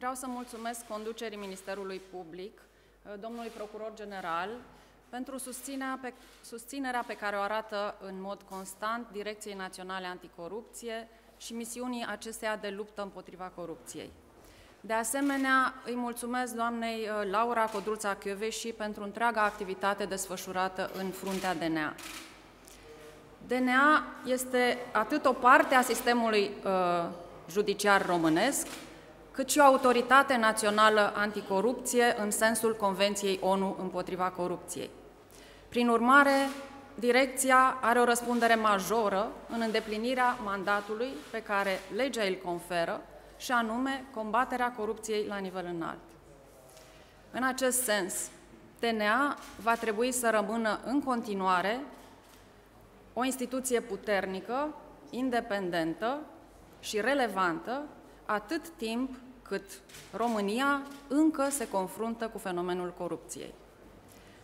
Vreau să mulțumesc conducerii Ministerului Public, domnului procuror general, pentru susținerea pe care o arată în mod constant Direcției Naționale Anticorupție și misiunii acesteia de luptă împotriva corupției. De asemenea, îi mulțumesc doamnei Laura Codruța Kovesi pentru întreaga activitate desfășurată în fruntea DNA. DNA este atât o parte a sistemului judiciar românesc, cât și o autoritate națională anticorupție în sensul Convenției ONU împotriva corupției. Prin urmare, Direcția are o răspundere majoră în îndeplinirea mandatului pe care legea îl conferă, și anume combaterea corupției la nivel înalt. În acest sens, DNA va trebui să rămână în continuare o instituție puternică, independentă și relevantă, atât timp cât România încă se confruntă cu fenomenul corupției.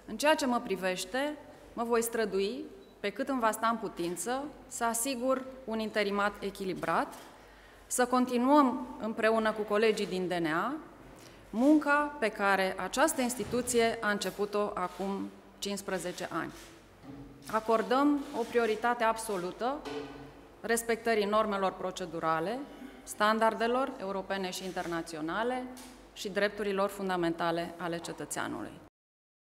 În ceea ce mă privește, mă voi strădui, pe cât îmi va sta în putință, să asigur un interimat echilibrat, să continuăm împreună cu colegii din DNA munca pe care această instituție a început-o acum 15 ani. Acordăm o prioritate absolută respectării normelor procedurale, standardelor europene și internaționale și drepturilor fundamentale ale cetățeanului.